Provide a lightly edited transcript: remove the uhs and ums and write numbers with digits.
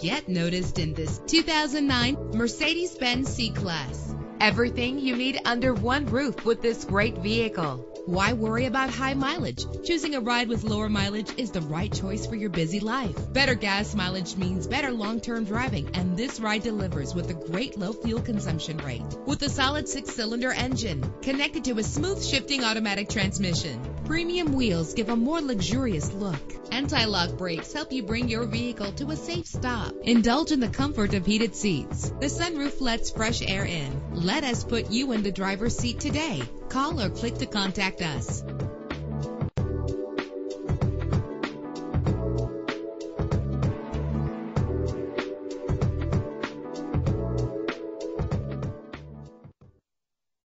Get noticed in this 2009 Mercedes-Benz C-Class. Everything you need under one roof with this great vehicle. Why worry about high mileage? Choosing a ride with lower mileage is the right choice for your busy life. Better gas mileage means better long-term driving, and this ride delivers with a great low fuel consumption rate. With a solid 6-cylinder engine connected to a smooth shifting automatic transmission, premium wheels give a more luxurious look. Anti-lock brakes help you bring your vehicle to a safe stop. Indulge in the comfort of heated seats. The sunroof lets fresh air in. Let us put you in the driver's seat today. Call or click to contact us.